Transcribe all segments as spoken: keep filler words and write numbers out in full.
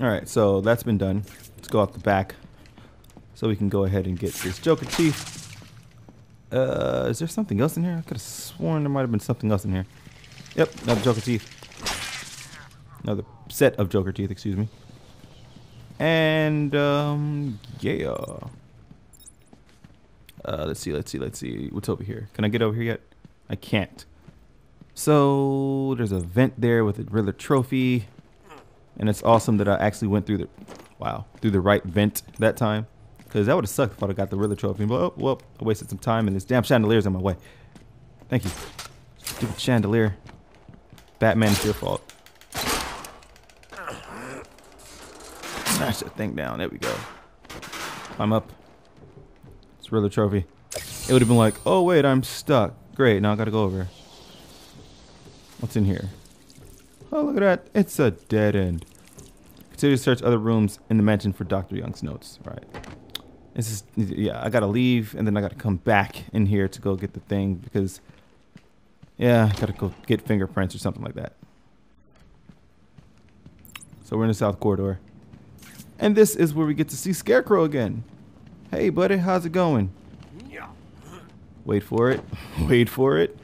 Alright, so that's been done. Let's go out the back so we can go ahead and get this Joker Chief. Uh, is there something else in here? I could have sworn there might have been something else in here. Yep, another Joker Teeth. Another set of Joker Teeth, excuse me. And, um, yeah. Uh, let's see, let's see, let's see. What's over here? Can I get over here yet? I can't. So, there's a vent there with a Riddler trophy. And it's awesome that I actually went through the, wow, through the right vent that time. Because that would have sucked if I got the Riddler trophy. But, oh, well, I wasted some time and this damn chandelier's in my way. Thank you. Stupid chandelier. Batman, it's your fault. Smash that thing down. There we go. Climb up. It's Riddler trophy. It would have been like, oh wait, I'm stuck. Great, now I gotta go over. What's in here? Oh, look at that. It's a dead end. Consider to search other rooms in the mansion for Doctor Young's notes. All right. This is, yeah, I gotta leave and then I gotta come back in here to go get the thing because, yeah, I gotta go get fingerprints or something like that. So we're in the South Corridor. And this is where we get to see Scarecrow again. Hey, buddy, how's it going? Yeah. Wait for it. Wait for it.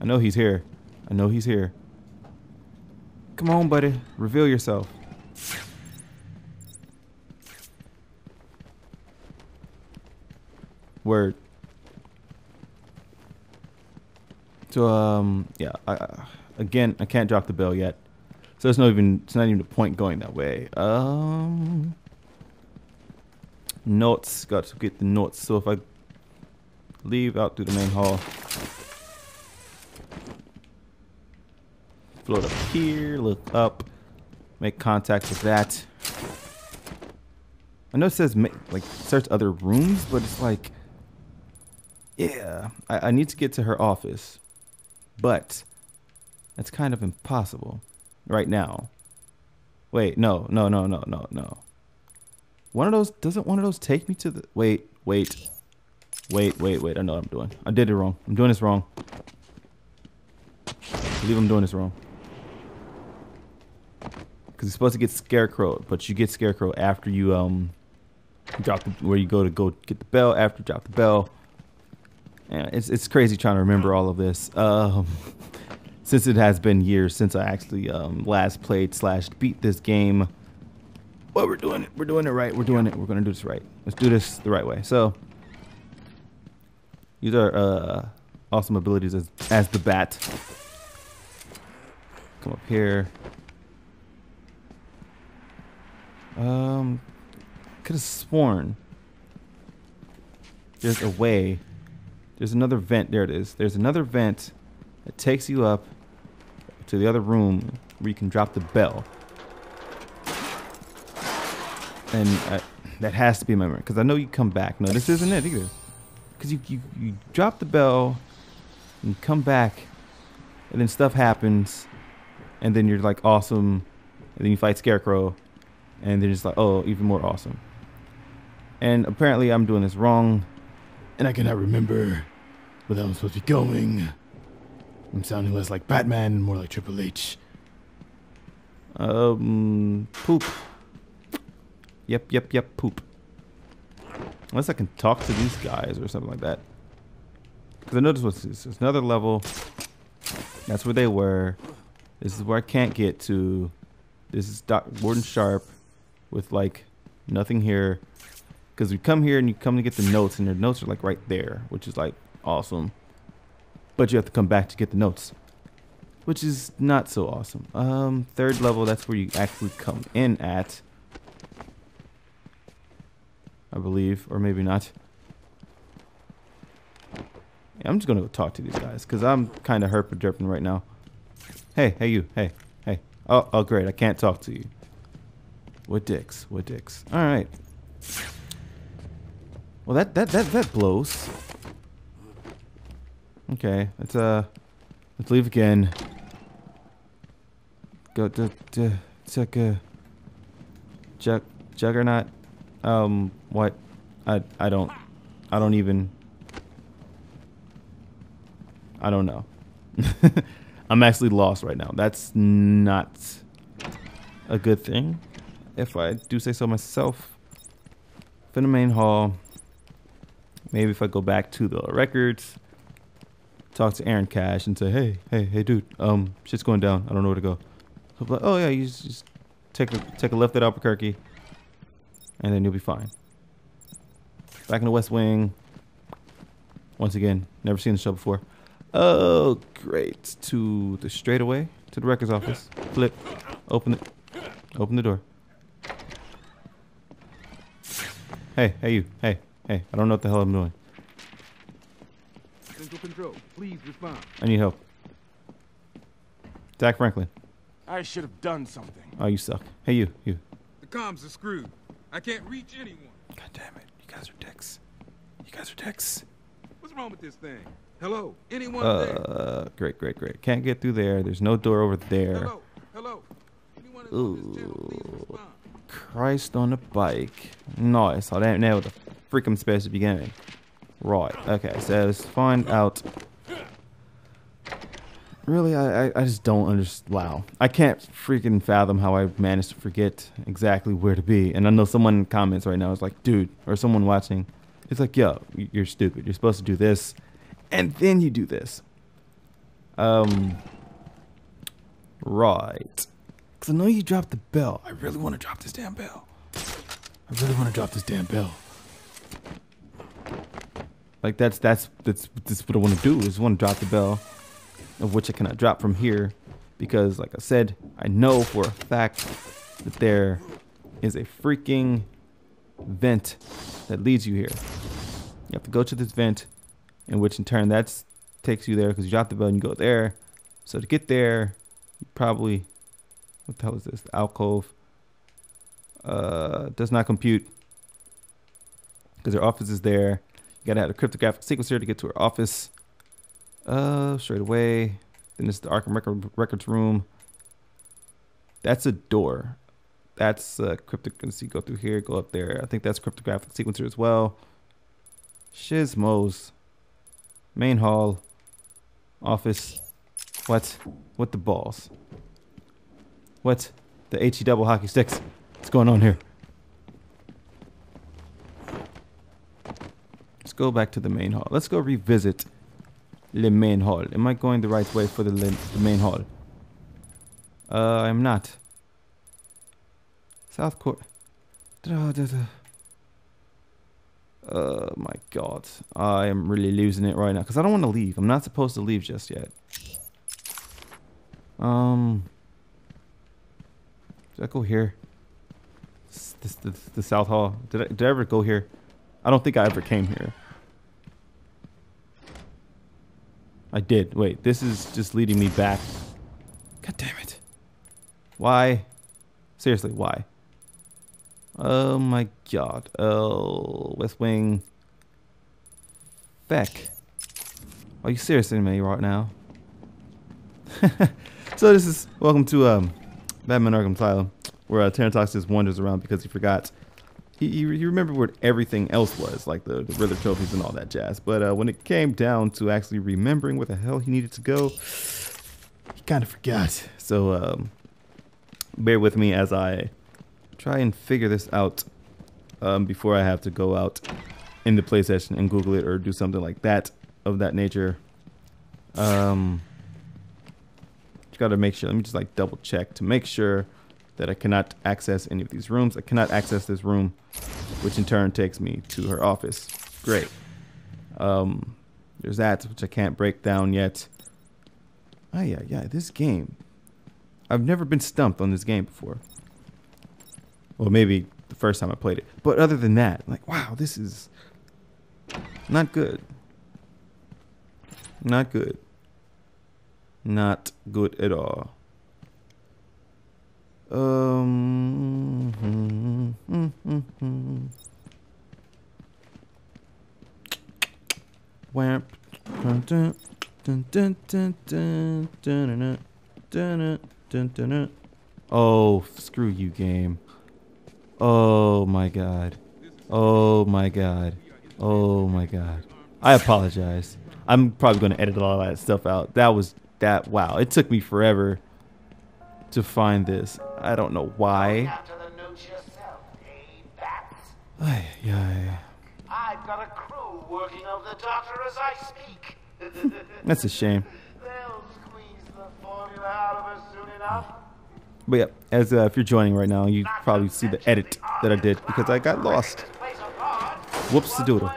I know he's here. I know he's here. Come on, buddy. Reveal yourself. Word. So, um, yeah. I, again, I can't drop the bell yet. So it's not even, it's not even a point going that way. Um, notes, got to get the notes. So if I leave out through the main hall, float up here, look up, make contact with that. I know it says make, like search other rooms, but it's like, yeah, I, I need to get to her office, but that's kind of impossible. Right now. Wait, no, no, no, no, no, no. One of those, doesn't one of those take me to the, wait, wait, wait, wait, wait. I know what I'm doing. I did it wrong. I'm doing this wrong. I believe I'm doing this wrong. Because you're supposed to get Scarecrow, but you get Scarecrow after you, um, drop the, where you go to go get the bell, after drop the bell. And it's, it's crazy trying to remember all of this. Um... Since it has been years since I actually um, last played slash beat this game. But we're doing it. We're doing it right. We're doing it. We're going to do this right. Let's do this the right way. So, these are uh, awesome abilities as, as the bat. Come up here. Um, could have sworn there's a way. There's another vent. There it is. There's another vent. It takes you up to the other room where you can drop the bell. And I, that has to be my memory, because I know you come back. No, this isn't it either. Because you, you, you drop the bell, and you come back, and then stuff happens, and then you're like awesome, and then you fight Scarecrow, and then it's like, oh, even more awesome. And apparently I'm doing this wrong, and I cannot remember where I'm supposed to be going. I'm sounding less like Batman, more like Triple H. Um, poop. Yep, yep, yep, poop. Unless I can talk to these guys or something like that. Because I noticed what's this. There's another level. That's where they were. This is where I can't get to. This is Doctor Warden Sharp with like nothing here. Because we come here and you come to get the notes, and their notes are like right there, which is like awesome. But you have to come back to get the notes, which is not so awesome. Um, third level, that's where you actually come in at, I believe, or maybe not. Yeah, I'm just gonna go talk to these guys because I'm kind of herpa-derping right now. Hey, hey you, hey, hey. Oh, oh, great, I can't talk to you. What dicks? What dicks? All right. Well, that that that that blows. Okay, let's uh, let's leave again. Go to to check a jug juggernaut. Um, what? I I don't I don't even I don't know. I'm actually lost right now. That's not a good thing, if I do say so myself. In the main hall. Maybe if I go back to the records, talk to Aaron Cash and say, hey, hey, hey, dude, um, shit's going down. I don't know where to go. So like, oh, yeah, you just, just take, a, take a left at Albuquerque, and then you'll be fine. Back in the West Wing. Once again, never seen the show before. Oh, great. To the straightaway, to the records office. Flip. Open it. Open the door. Hey, hey, you. Hey, hey. I don't know what the hell I'm doing. Central Control, please respond. I need help. Zach Franklin. I should have done something. Oh, you suck. Hey, you. You. The comms are screwed. I can't reach anyone. God damn it. You guys are dicks. You guys are dicks. What's wrong with this thing? Hello? Anyone uh, there? Uh, great, great, great. Can't get through there. There's no door over there. Hello? Hello? Anyone in this channel, please respond. Christ on a bike. Nice. I don't know what the freak I'm supposed to be getting. Right. Okay. So let's find out. Really, I, I, I just don't understand. Wow. I can't freaking fathom how I managed to forget exactly where to be. And I know someone in the comments right now is like, dude, or someone watching. It's like, yo, you're stupid. You're supposed to do this. And then you do this. Um. Right. Because I know you dropped the bell. I really want to drop this damn bell. I really want to drop this damn bell. Like that's that's that's that's what I want to do. Is want to drop the bell, of which I cannot drop from here, because like I said, I know for a fact that there is a freaking vent that leads you here. You have to go to this vent, in which in turn that's takes you there because you drop the bell and you go there. So to get there, you probably. What the hell is this? The alcove. Uh, does not compute. Because her office is there. You gotta have a cryptographic sequencer to get to her office. Uh, straight away. Then this is the Arkham record, Records room. That's a door. That's uh, cryptic. Let's go through here, go up there. I think that's cryptographic sequencer as well. Shizmos. Main hall. Office. What? What the balls? What? The H E double hockey sticks. What's going on here? Let's go back to the main hall. Let's go revisit the main hall. Am I going the right way for the, the main hall? Uh, I'm not. South Court. Oh my god. I am really losing it right now. Because I don't want to leave. I'm not supposed to leave just yet. Um... Did I go here? This, this, this, the South Hall. Did I, did I ever go here? I don't think I ever came here. I did. Wait, this is just leading me back. God damn it. Why? Seriously, why? Oh my god. Oh, West Wing. Feck. Are you serious to me right now? So this is... Welcome to... um. Batman Arkham Asylum, where uh, Terranox just wanders around because he forgot. He, he, he remembered where everything else was, like the, the Riddler trophies and all that jazz. But uh, when it came down to actually remembering where the hell he needed to go, he kind of forgot. So um, bear with me as I try and figure this out um, before I have to go out in the play session and Google it or do something like that of that nature. Um... Gotta make sure. Let me just like double check to make sure that I cannot access any of these rooms. I cannot access this room, which in turn takes me to her office. Great. Um, there's that, which I can't break down yet. Oh yeah, yeah. This game, I've never been stumped on this game before. Well, maybe the first time I played it, but other than that, like, wow, this is not good. Not good. Not good at all. Um, mm, mm, mm, mm. Wamp. Oh, screw you, game. Oh my god. Oh my god. Oh my god. I apologize. I'm probably going to edit all that stuff out. That was that. Wow, it took me forever to find this. I don't know why. Ay, ay. I've got a crew working over the doctor as I speak. That's a shame. They'll squeeze the formula out of her soon enough. But yeah, as uh, if you're joining right now, you Not probably see the edit the that I did because I got lost. Whoops, the doodle.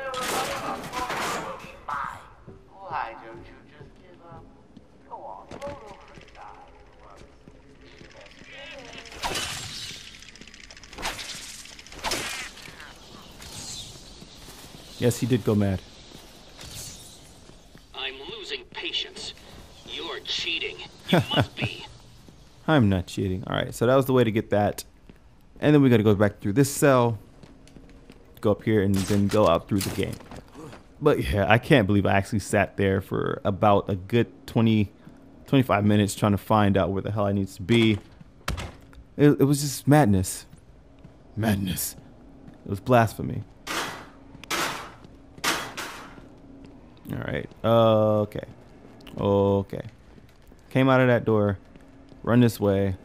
Yes, he did go mad. I'm losing patience. You're cheating. You must be. I'm not cheating. All right, so that was the way to get that. And then we got to go back through this cell, go up here, and then go out through the game. But yeah, I can't believe I actually sat there for about a good twenty, twenty-five minutes trying to find out where the hell I need to be. It, it was just madness. Madness. It was blasphemy. All right. Uh, okay. Okay. Came out of that door. Run this way.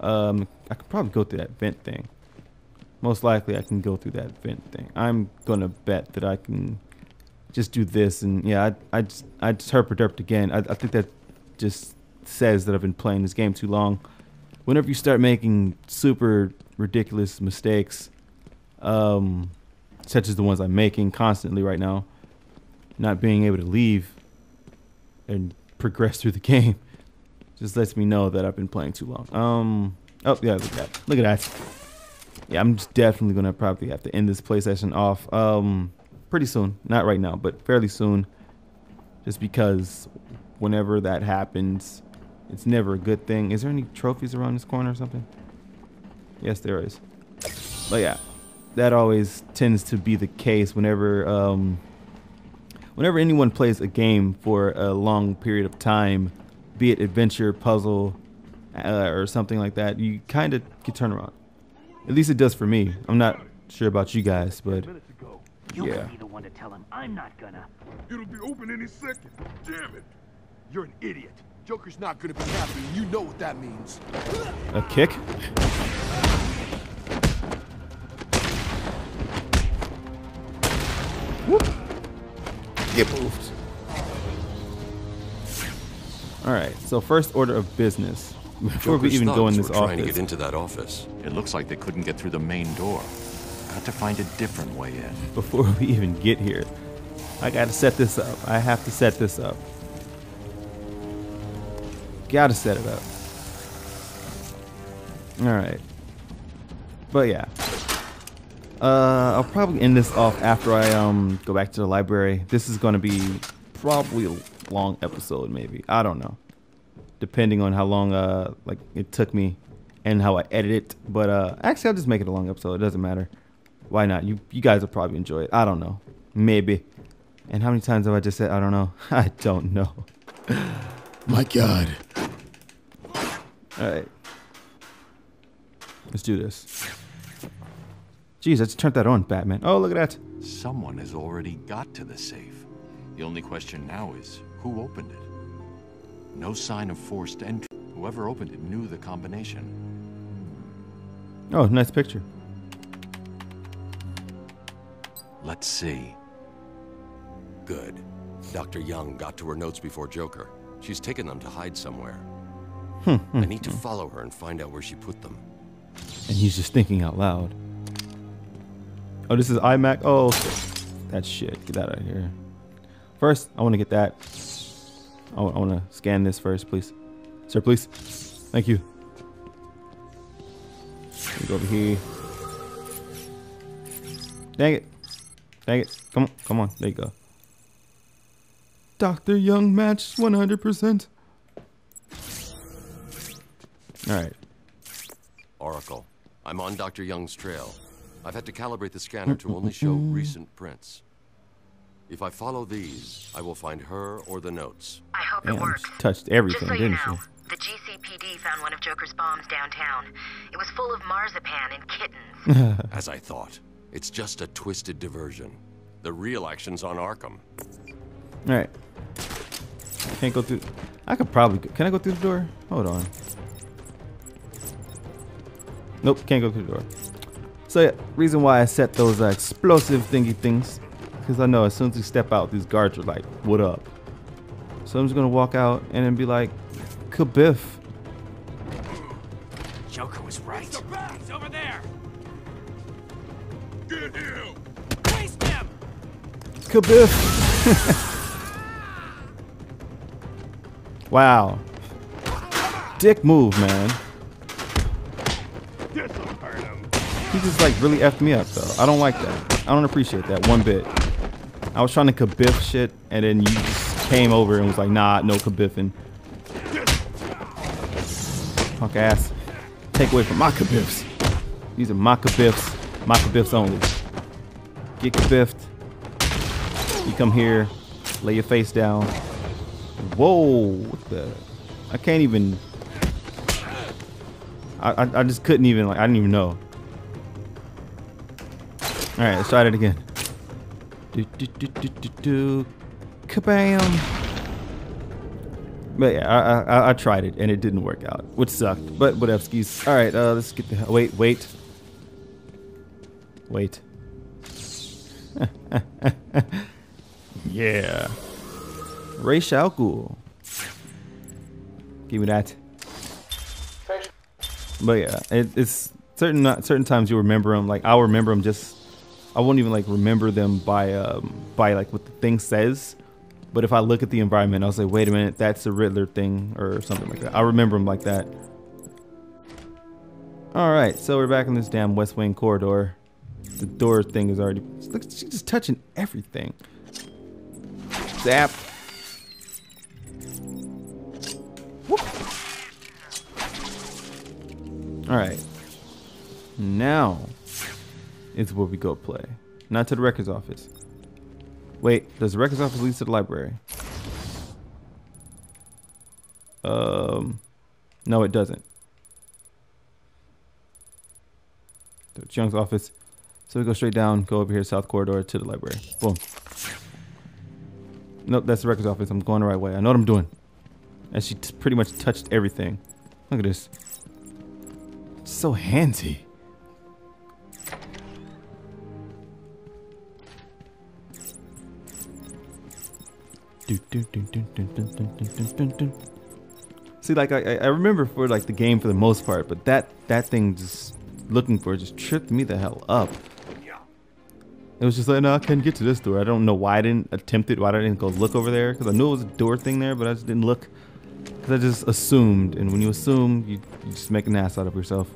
Um, I could probably go through that vent thing. Most likely I can go through that vent thing. I'm going to bet that I can just do this. And yeah, I, I just, I just herp-a-derped again. I, I think that just says that I've been playing this game too long. Whenever you start making super ridiculous mistakes, um, such as the ones I'm making constantly right now, not being able to leave and progress through the game just lets me know that I've been playing too long. Um, oh yeah, look at that. Look at that. Yeah, I'm just definitely gonna probably have to end this play session off um, pretty soon. Not right now, but fairly soon. Just because whenever that happens, it's never a good thing. Is there any trophies around this corner or something? Yes, there is. But yeah, that always tends to be the case whenever. Um, Whenever anyone plays a game for a long period of time, be it adventure, puzzle, uh, or something like that, you kind of get turned around. At least it does for me. I'm not sure about you guys, but you yeah. You'll be the one to tell him. I'm not gonna. It'll be open any second. Damn it! You're an idiot. Joker's not gonna be happy. You know what that means. A kick? Whoop. Get moved. All right. So first order of business before Joker's we even go in this office. Trying to get into that office. It looks like they couldn't get through the main door. Got to find a different way in. Before we even get here, I gotta set this up. I have to set this up. Gotta set it up. All right. But yeah. Uh, I'll probably end this off after I um go back to the library. This is going to be probably a long episode, maybe. I don't know, depending on how long uh like it took me and how I edit it. But uh, actually, I'll just make it a long episode. It doesn't matter. Why not? You you guys will probably enjoy it. I don't know, maybe. And how many times have I just said I don't know? I don't know. My God. All right, let's do this. Jeez, I just turned that on, Batman. Oh, look at that. Someone has already got to the safe. The only question now is, who opened it? No sign of forced entry. Whoever opened it knew the combination. Oh, nice picture. Let's see. Good. Doctor Young got to her notes before Joker. She's taken them to hide somewhere. I need to follow her and find out where she put them. And he's just thinking out loud. Oh, this is iMac. Oh, that shit. Get that out of here. First, I want to get that. I want to scan this first, please. Sir, please. Thank you. Let me go over here. Dang it. Dang it. Come on. Come on. There you go. Doctor Young match one hundred percent. All right. Oracle, I'm on Doctor Young's trail. I've had to calibrate the scanner to only show recent prints. If I follow these, I will find her or the notes. I hope it works. She touched everything, didn't she? Just so you know, the G C P D found one of Joker's bombs downtown. It was full of marzipan and kittens. As I thought, it's just a twisted diversion. The real action's on Arkham. All right. Can't go through. I could probably. Can I go through the door? Hold on. Nope, can't go through the door. So yeah, reason why I set those uh, explosive thingy things, because I know as soon as you step out, these guards are like, "What up?" So I'm just gonna walk out and then be like, "Kabiff." Joker was right. It's, it's over there. Get him. Waste him. Kabiff. Wow. Dick move, man. He just like really effed me up though. I don't like that. I don't appreciate that one bit. I was trying to kabiff shit and then you just came over and was like, nah, no kabiffing. Punk ass. Take away from my kabiffs. These are my kabiffs. My kabiffs only. Get kabiffed. You come here, lay your face down. Whoa, what the? I can't even. I, I, I just couldn't even, like, I didn't even know. All right, let's try it again. Do, do, do, do, do, do. Kabam! But yeah, I, I I tried it and it didn't work out, which sucked. But whatevskis. All right, uh, let's get the hell. Wait, wait, wait. Yeah, Ra's al Ghul. Give me that. But yeah, it, it's certain certain times you remember them. Like I'll remember them just. I won't even like remember them by um, by like what the thing says, but if I look at the environment, I'll say, "Wait a minute, that's a Riddler thing or something like that." I remember them like that. All right, so we're back in this damn West Wing corridor. The door thing is already. Look, she's just touching everything. Zap. Whoop. All right. Now. Is where we go play. Not to the records office. Wait, does the records office lead to the library? Um, no, it doesn't. Doctor Young's office. So we go straight down, go over here, south corridor to the library. Boom. Nope, that's the records office. I'm going the right way. I know what I'm doing. And she t pretty much touched everything. Look at this. It's so handsy. See, like I, I remember for like the game for the most part, but that that thing just looking for it just tripped me the hell up. It was just like, no, I couldn't get to this door. I don't know why I didn't attempt it. Why I didn't go look over there? Because I knew it was a door thing there, but I just didn't look. Because I just assumed, and when you assume, you, you just make an ass out of yourself.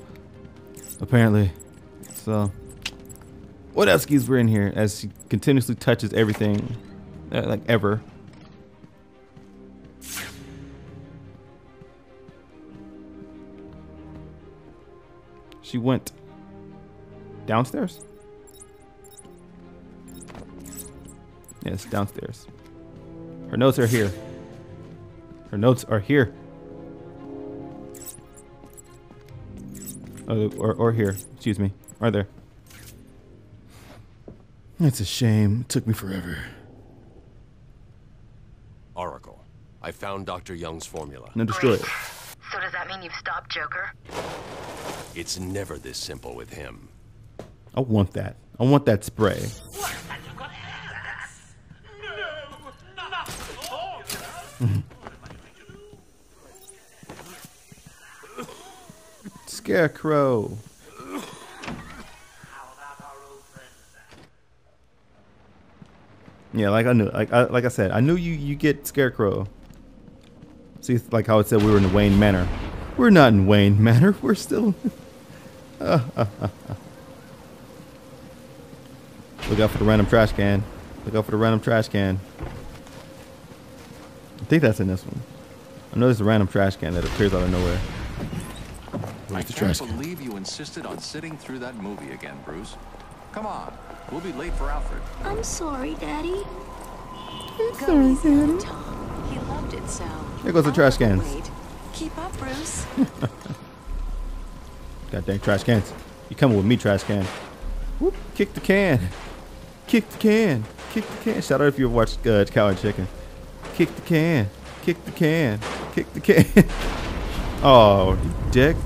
Apparently, so what else? Skis we're in here as she continuously touches everything, uh, like ever. She went downstairs. Yes, downstairs. Her notes are here. Her notes are here. Oh, or, or here. Excuse me. Are there? That's a shame. It took me forever. Oracle, I found Doctor Young's formula. No, destroy it. So does that mean you've stopped Joker? It's never this simple with him. I want that. I want that spray. What? No, not all. Scarecrow. How about our old friend? Yeah, like I knew, like I, like I said, I knew you. You get Scarecrow. See, like how it said we were in the Wayne Manor. We're not in Wayne Manor. We're still. Look out for the random trash can. Look out for the random trash can. I think that's in this one. I know there's a random trash can that appears out of nowhere. Where's the trash can? I can't believe you insisted on sitting through that movie again, Bruce. Come on, we'll be late for Alfred. I'm sorry, Daddy. I'm sorry, Daddy. He loved it so. There goes the trash cans. Keep up, Bruce. Goddamn trash cans. You coming with me, trash can. Whoop. Kick the can. Kick the can. Kick the can. Shout out if you've watched uh, Cow and Chicken. Kick the can. Kick the can. Kick the can. Oh, you dick.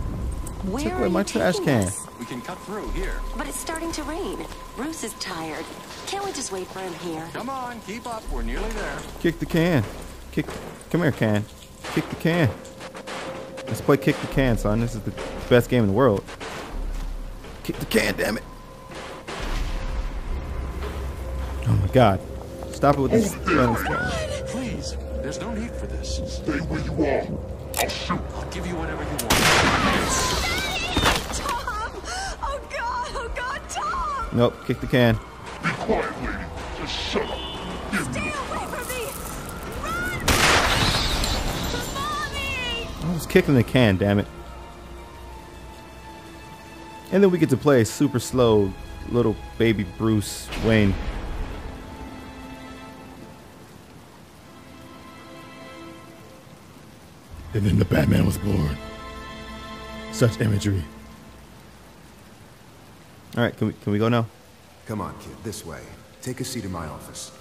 Where Took away my trash can. Us? We can cut through here. But it's starting to rain. Bruce is tired. Can't we just wait for him here? Come on, keep up. We're nearly there. Kick the can. Kick. Come here, can. Kick the can. Let's play kick the can, son. This is the best game in the world. Kick the can, damn it. Oh my God. Stop it with this. Please, there's no need for this. Stay where you are. I'll shoot. I'll give you whatever you want. Tom! Oh God! Oh God, Tom! Nope, kick the can. Be quiet, lady. Just shut up. Give Stay me away from me! Run! Mommy! I was kicking the can, damn it. And then we get to play super slow little baby Bruce Wayne. And then the Batman was born. Such imagery. All right, can we can we go now? Come on, kid, this way. Take a seat in my office.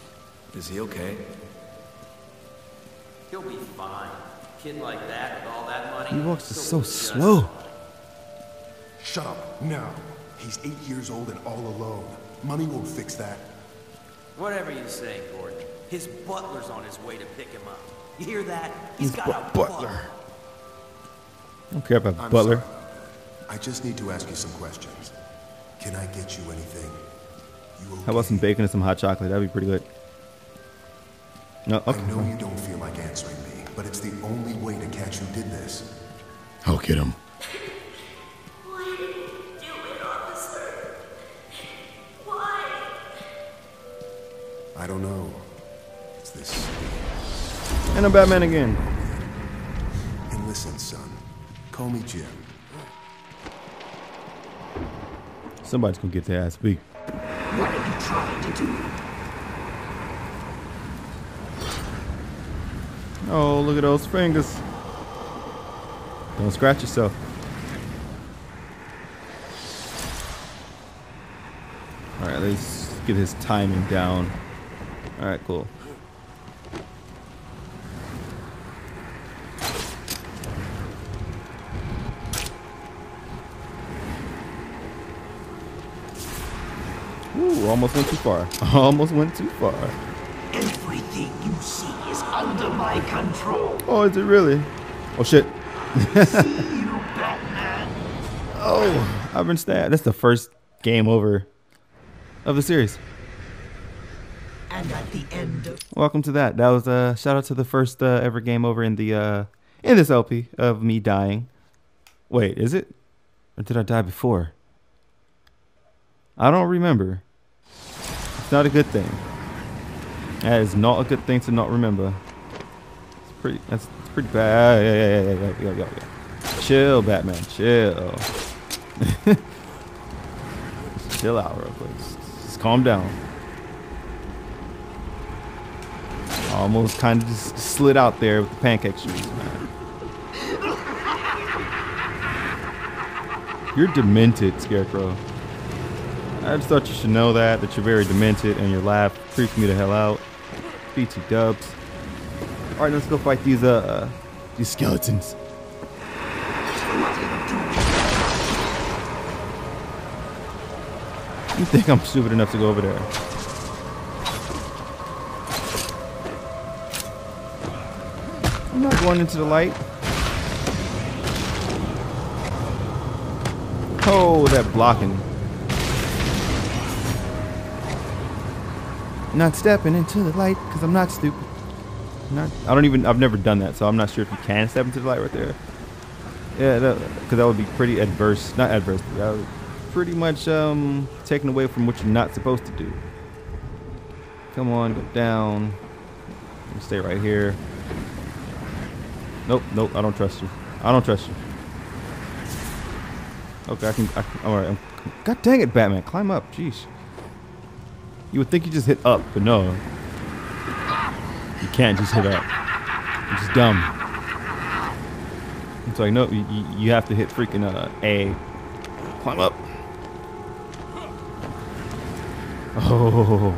Is he okay? He'll be fine. Kid like that with all that money. He walks is so slow. Shut up now. He's eight years old and all alone. Money won't fix that. Whatever you say, Gordon. His butler's on his way to pick him up. You hear that? He's, He's got a butler. butler. I don't care about the butler. Sorry. I just need to ask you some questions. Can I get you anything? You okay? How about some bacon and some hot chocolate? That'd be pretty good. No, okay. I know you don't feel like answering me, but it's the only way to catch who did this. I'll get him. Why did you do it, officer? Why? I don't know. It's this. And I'm Batman again. And listen, son. Call me Jim. Somebody's gonna get their ass beat. What are you trying to do? Oh, look at those fingers. Don't scratch yourself. Alright, let's get his timing down. Alright, cool. Ooh, almost went too far. Almost went too far. Everything you see is under my control. Oh, is it really? Oh, shit. See you, Batman. Oh, I've been stabbed. That's the first game over of the series. And at the end of Welcome to that. That was a uh, shout out to the first uh, ever game over in the uh, in this L P of me dying. Wait, is it? Or did I die before? I don't remember. It's not a good thing. That is not a good thing to not remember. It's pretty. That's it's pretty bad. Yeah, yeah, yeah, yeah, yeah, yeah. Chill, Batman. Chill. Chill out, real quick. Just calm down. Almost kind of just slid out there with the pancake shoes, man. You're demented, Scarecrow. I just thought you should know that, that you're very demented and your laugh freaks me the hell out. B T dubs. Alright, let's go fight these, uh, these skeletons. You think I'm stupid enough to go over there? I'm not going into the light. Oh, that blocking. Not stepping into the light because I'm not stupid. Not, I don't even, I've never done that, so I'm not sure if you can step into the light right there. Yeah, because that, that would be pretty adverse, not adverse, but that would pretty much um, taken away from what you're not supposed to do. Come on, go down. Stay right here. Nope, nope, I don't trust you. I don't trust you. Okay, I can, I can all right. I'm, God dang it, Batman, climb up, jeez. You would think you just hit up, but no. You can't just hit up. It's just dumb. It's like, no, you, you have to hit freaking uh, A. Climb up. Oh.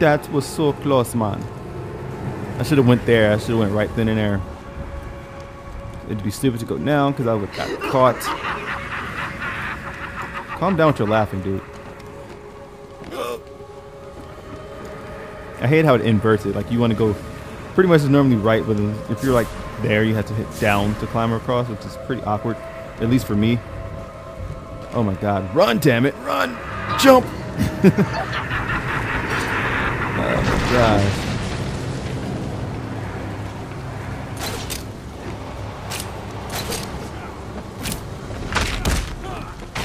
That was so close, man. I should have went there. I should have went right then and there. It'd be stupid to go down because I would got caught. Calm down with your laughing, dude. I hate how it inverted. Like you want to go pretty much as normally right, but if you're like there, you have to hit down to climb across, which is pretty awkward, at least for me. Oh my God! Run, damn it! Run! Jump! Oh my gosh.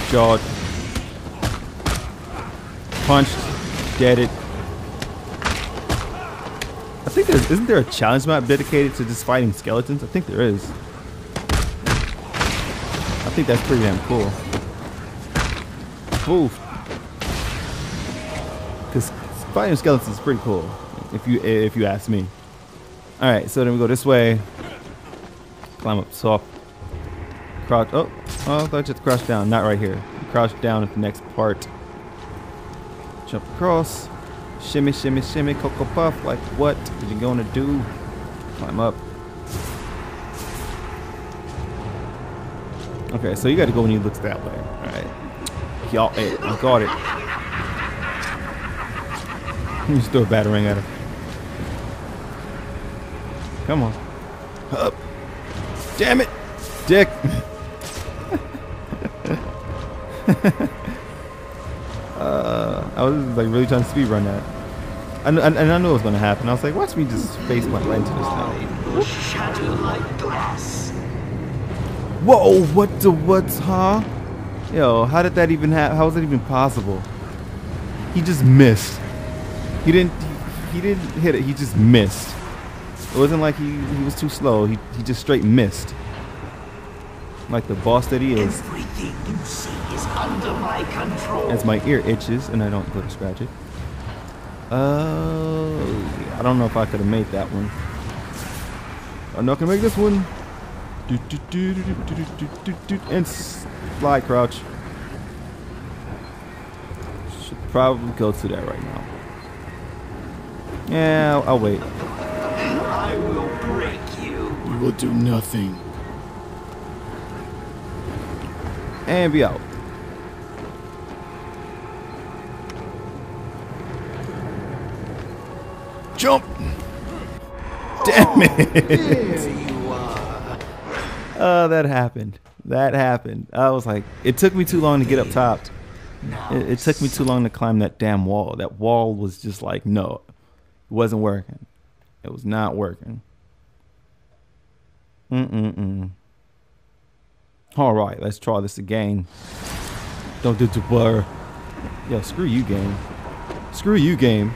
Jawed, punched, deaded. I think there's, isn't there a challenge map dedicated to just fighting skeletons? I think there is. I think that's pretty damn cool. Oof. Because fighting skeletons is pretty cool, if you if you ask me. All right, so then we go this way. Climb up soft. Crouch. Oh. Oh, I thought I just crouched down. Not right here. Crouch down at the next part. Jump across. Shimmy, shimmy, shimmy. Cocoa puff. Like, what are you going to do? Climb up. Okay, so you got to go when he looks that way. Alright. Y'all, hey, I got it. You just throw a batarang at him. Come on. Up. Damn it. Dick. uh, I was like really trying to speedrun that, and, and, and I knew it was going to happen. I was like, watch me just face my right into this thing. Shatter my glass. Whoa! What the what? Huh? Yo, how did that even happen? How was that even possible? He just missed. He didn't. He didn't hit it. He just missed. It wasn't like he he was too slow. He he just straight missed. Like the boss that he is. Everything you see is under my control. As my ear itches and I don't go to scratch it. Oh, uh, I don't know if I could have made that one. I'm not gonna make this one. Do, do, do, do, do, do, do, do, do, and slide crouch. Should probably go to that right now. Yeah, I'll, I'll wait. I will break you. You will do nothing. And be out. Jump! Oh, damn it! There you are. Oh, that happened. That happened. I was like, it took me too long to get up top. It, it took me too long to climb that damn wall. That wall was just like, no, it wasn't working. It was not working. Mm-mm-mm. All right, let's try this again. Don't do the blur. Yo, screw you, game. Screw you, game.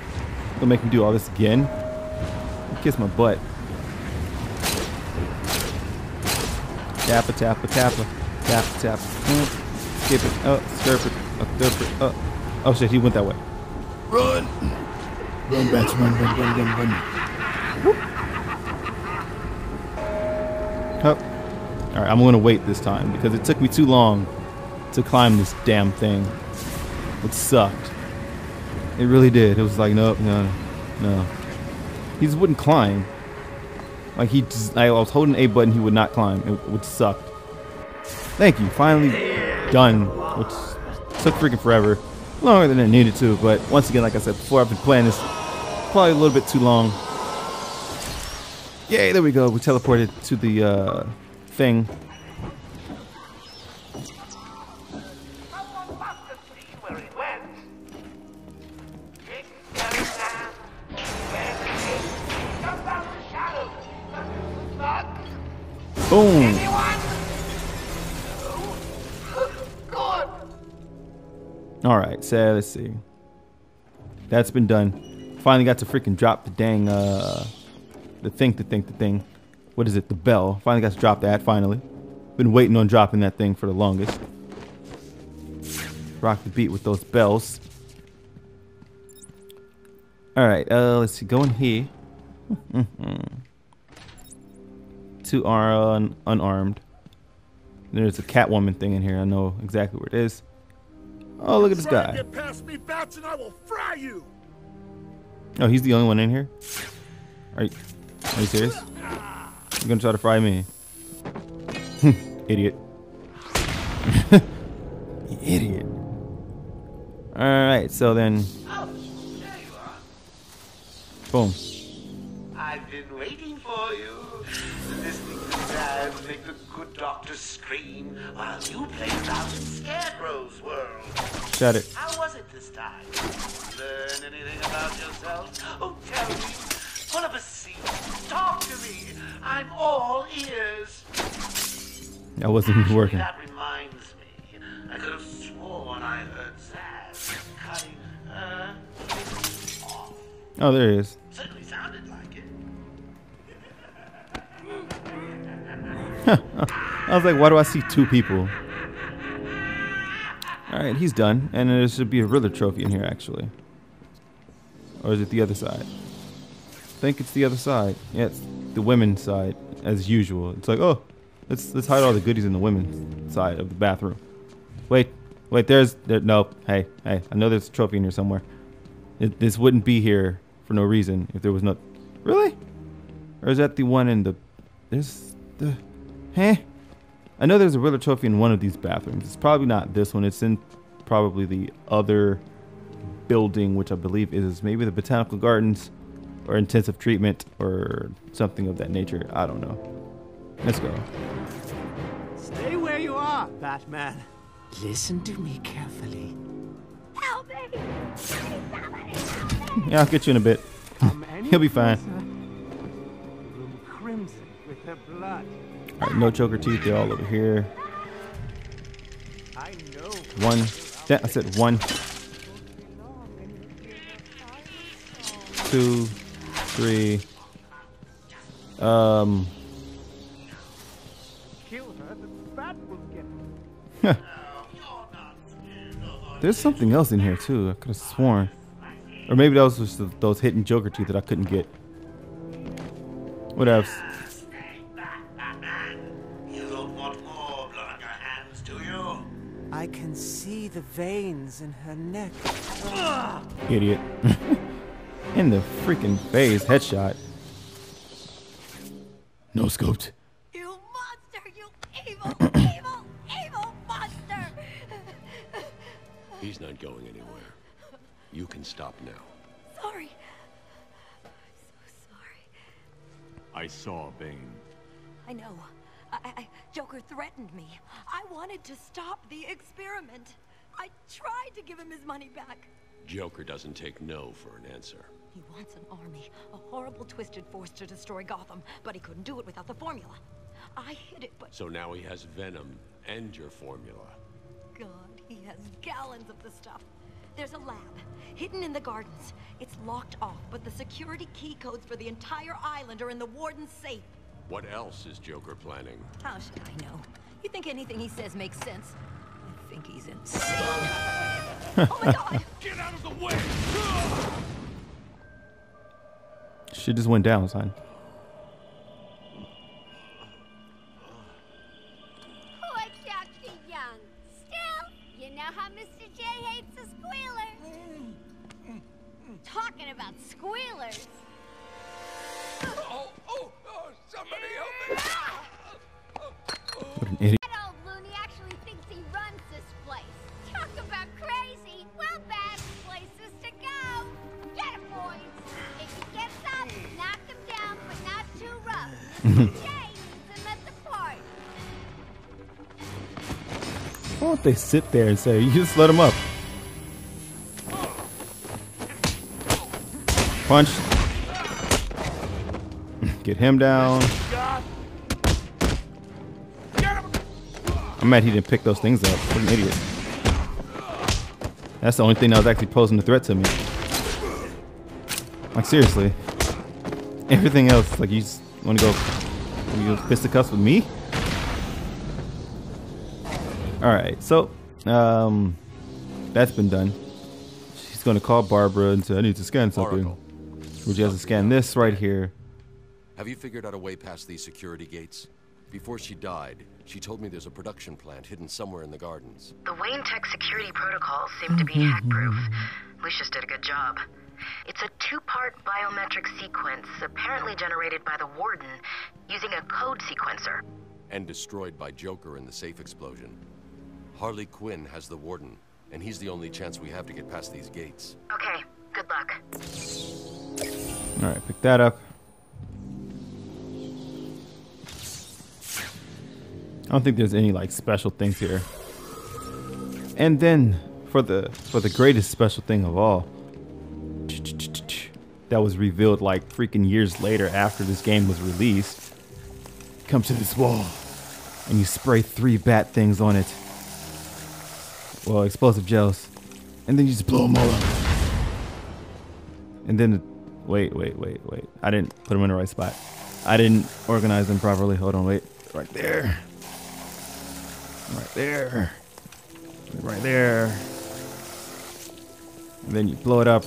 Don't make me do all this again. Kiss my butt. Tappa, tappa, tappa, tappa, tappa. Mm. Skip it. Up, skirp it. Up, derp it. Up. Oh shit, he went that way. Run! Run, bats! Run, run, run, run, run. Whoop. Up. Alright, I'm going to wait this time because it took me too long to climb this damn thing. It sucked. It really did. It was like, nope, no, no. He just wouldn't climb. Like, he just, I was holding A button, he would not climb. It would suck. Thank you. Finally done, which took freaking forever. Longer than it needed to, but once again, like I said before, I've been playing this probably a little bit too long. Yay, there we go. We teleported to the, uh... thing. Boom. All right, so let's see. That's been done. Finally got to freaking drop the dang uh the thing the thing the thing. What is it? The bell. Finally got to drop that, finally. Been waiting on dropping that thing for the longest. Rock the beat with those bells. Alright, uh, let's see. Go in here. Two are un unarmed. There's a Catwoman thing in here. I know exactly where it is. Oh, look at this guy. Get past me, bats, and I will fry you. Oh, he's the only one in here? Alright. Are you serious? You're gonna try to fry me? Idiot. You idiot. Alright, so then. Oh, there you are. Boom. I've been waiting for you. Listening to Sam make the good doctor scream while you play around in Scarecrow's world. Shut it. How was it this time? Learn anything about yourself? Oh, tell me. Pull up a seat. Talk to me. I'm all ears. That wasn't even working. That reminds me. I could have sworn I heard Zach cutting her off. Oh, there he is. Certainly sounded like it. I was like, why do I see two people? Alright, he's done. And there should be a Riddler trophy in here, actually. Or is it the other side? I think it's the other side. Yeah, it's the women's side, as usual. It's like, oh, let's let's hide all the goodies in the women's side of the bathroom. Wait, wait, there's there. Nope. Hey, hey, I know there's a trophy in here somewhere. It, this wouldn't be here for no reason if there was no. Really? Or is that the one in the? There's the. Hey, huh? I know there's a Riddler trophy in one of these bathrooms. It's probably not this one. It's in probably the other building, which I believe is maybe the Botanical Gardens. Or intensive treatment, or something of that nature. I don't know. Let's go. Stay where you are, Batman. Listen to me carefully. Help me! Please, somebody, help me. Yeah, I'll get you in a bit. He'll be fine. Crimson with her blood. All right, no choker teeth. They're all over here. I know. One. That, I said one. Two. Three. Um. There's something else in here too. I could have sworn, or maybe that was just the, those hidden Joker teeth that I couldn't get. What else? You don't want more blood on your hands, do you? I can see the veins in her neck. Idiot. In the freaking face, headshot. No scoped. You monster, you evil, evil, evil monster! He's not going anywhere. You can stop now. Sorry. I'm so sorry. I saw Bane. I know. I, I, Joker threatened me. I wanted to stop the experiment. I tried to give him his money back. Joker doesn't take no for an answer. He wants an army, a horrible twisted force to destroy Gotham, but he couldn't do it without the formula. I hid it, but... So now he has venom and your formula. God, he has gallons of the stuff. There's a lab, hidden in the gardens. It's locked off, but the security key codes for the entire island are in the Warden's safe. What else is Joker planning? How should I know? You think anything he says makes sense? I think he's insane. Oh my God! Get out of the way! Shit just went down, son. Poor Doctor Young. Still, you know how Mister J hates the squealers. Mm. Talking about squealers. Oh, oh, oh, somebody help me! What an idiot. That old loony actually thinks he runs this place. Talk about crazy. Well, bad places to go. Get it, boys. If he gets up, knock him down, but not too rough. Jay needs him at the park. Why don't they sit there and say, you just let him up? Punch. Get him down. I'm mad he didn't pick those things up. What an idiot. That's the only thing that was actually posing a threat to me. Like, seriously. Everything else, like, you just want to go, you go fisticuffs with me? Alright, so, um, that's been done. She's going to call Barbara and say, I need to scan something. Oracle. Which has to scan this right here. Have you figured out a way past these security gates? Before she died, she told me there's a production plant hidden somewhere in the gardens. The Wayne Tech security protocols seem to be hack-proof. Lucius did a good job. It's a two-part biometric sequence, apparently generated by the Warden, using a code sequencer. And destroyed by Joker in the safe explosion. Harley Quinn has the Warden, and he's the only chance we have to get past these gates. Okay, good luck. All right, pick that up. I don't think there's any like special things here. And then for the for the greatest special thing of all, that was revealed like freaking years later after this game was released. Come to this wall and you spray three bat things on it. Well, explosive gels. And then you just blow them all up. And then the, wait, wait, wait, wait. I didn't put them in the right spot. I didn't organize them properly. Hold on, wait. Right there. Right there. Right there. And then you blow it up.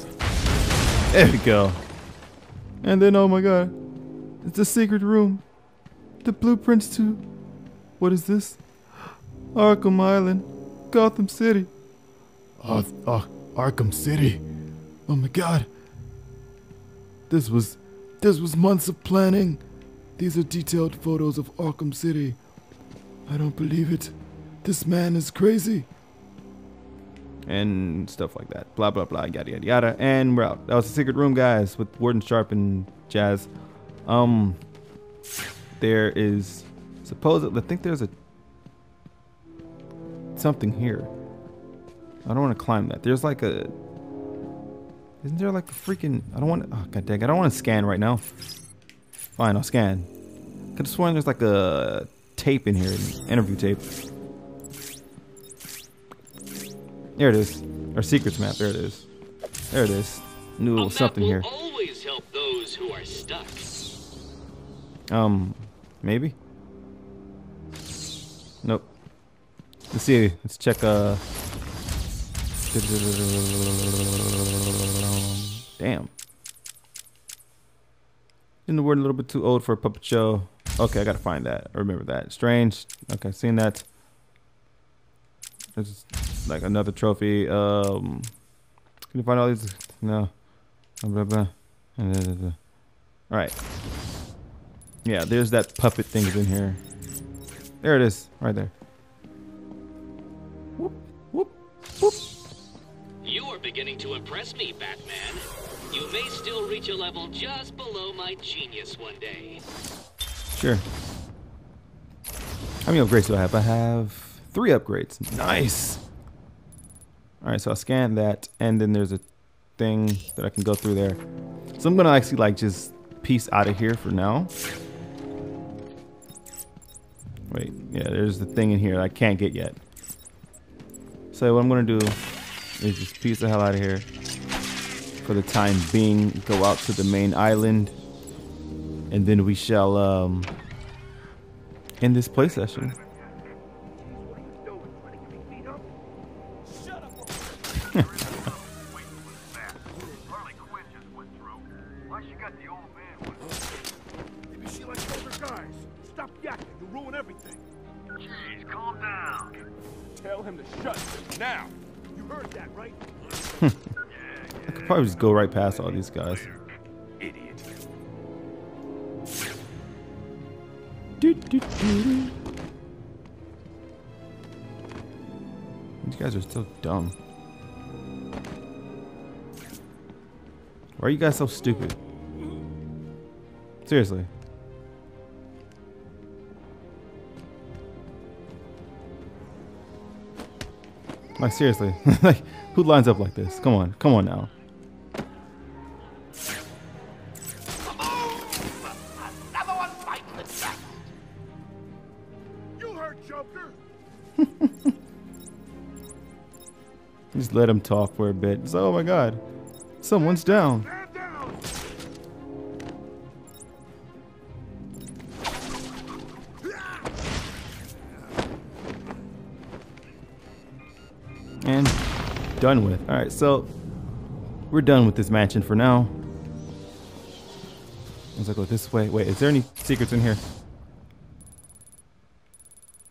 There we go. And then, oh my god. It's a secret room. The blueprints to... what is this? Arkham Island. Gotham City. Oh, oh, Arkham City. Oh my god. This was... this was months of planning. These are detailed photos of Arkham City. I don't believe it. This man is crazy. And stuff like that. Blah, blah, blah, yada, yada, yada. And we're out. That was the secret room, guys, with Warden Sharp and Jazz. Um, there is supposedly, I think there's a something here. I don't want to climb that. There's like a, isn't there like a freaking, I don't want to, oh, god dang, I don't want to scan right now. Fine, I'll scan. I could have sworn there's like a tape in here, an interview tape. There it is. Our secrets map. There it is. There it is. Knew a little something here. Always help those who are stuck. Um, maybe. Nope. Let's see. Let's check. Uh. Damn. Isn't the word a little bit too old for a puppet show? Okay, I gotta find that. I remember that. Strange. Okay, seen that. There's like another trophy. Um, can you find all these? No. Blah, blah, blah. All right. Yeah, there's that puppet thing in here. There it is, right there. Whoop, whoop, whoop. You are beginning to impress me, Batman. You may still reach a level just below my genius one day. Sure. How many upgrades do I have? I have. Three upgrades. Nice. All right, so I'll scan that, and then there's a thing that I can go through there. So I'm gonna actually like just peace out of here for now. Wait, yeah, there's the thing in here that I can't get yet. So what I'm gonna do is just peace the hell out of here for the time being. Go out to the main island, and then we shall um, end this play session. Probably just go right past all these guys. Idiot. Do, do, do. These guys are so dumb. Why are you guys so stupid? Seriously. Like seriously. Like who lines up like this? Come on, come on now. Just let him talk for a bit. It's like, oh my god, someone's down. And done with. All right, so we're done with this mansion for now. As I go this way. Wait, is there any secrets in here?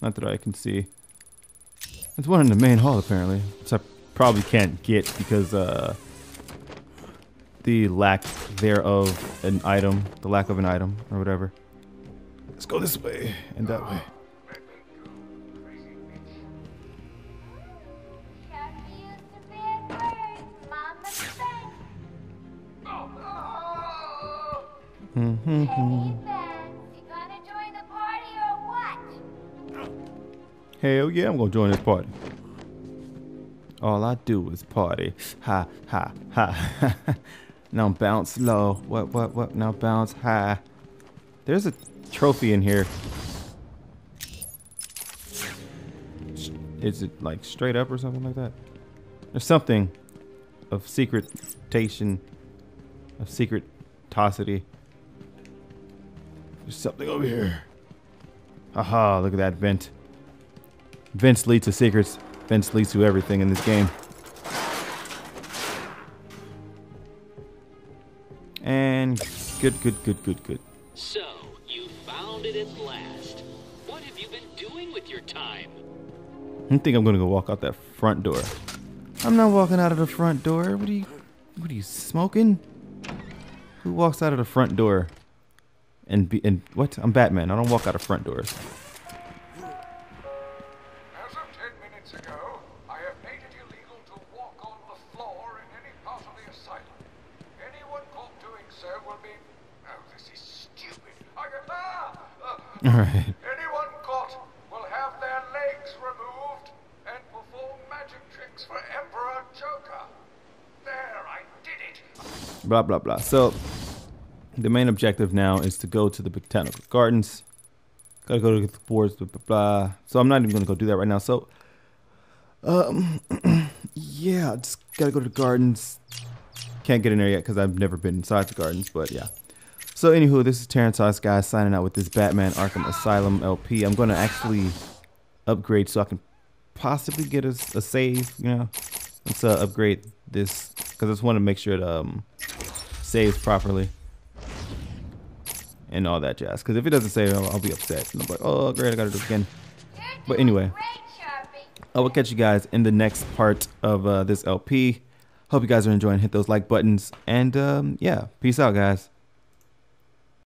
Not that I can see. There's one in the main hall apparently, which I probably can't get because uh, the lack thereof an item, the lack of an item or whatever. Let's go this way and that way. Mm-hmm. Hey, man, you gonna join the party or what? Hell yeah, I'm gonna join this party. All I do is party. Ha, ha, ha. Now bounce low. What, what, what? Now bounce high. There's a trophy in here. Is it like straight up or something like that? There's something of secretation, of secretosity. There's something over here. Aha, look at that vent. Vents lead to secrets. Vents lead to everything in this game. And good, good, good, good, good. So, you found it at last. What have you been doing with your time? I think I'm gonna go walk out that front door. I'm not walking out of the front door. What are you, what are you smoking? Who walks out of the front door? And be and what? I'm Batman. I don't walk out of front doors. As of ten minutes ago, I have made it illegal to walk on the floor in any part of the asylum. Anyone caught doing so will be. Oh, this is stupid. I can laugh. All right. Anyone caught will have their legs removed and perform magic tricks for Emperor Joker. There, I did it. Blah blah blah. So. The main objective now is to go to the Botanical Gardens. Gotta go to the boards, blah, blah, blah. So I'm not even gonna go do that right now. So, um, yeah, just gotta go to the gardens. Can't get in there yet because I've never been inside the gardens, but yeah. So anywho, this is Terrence Oz Guy signing out with this Batman Arkham Asylum L P. I'm gonna actually upgrade so I can possibly get a, a save, you know. Let's uh, upgrade this because I just want to make sure it um, saves properly. And all that jazz. Because if it doesn't say, I'll, I'll be upset. And I'm like, oh, great, I gotta do it again. But anyway, I will catch you guys in the next part of uh, this L P. Hope you guys are enjoying. Hit those like buttons. And um, yeah, peace out, guys.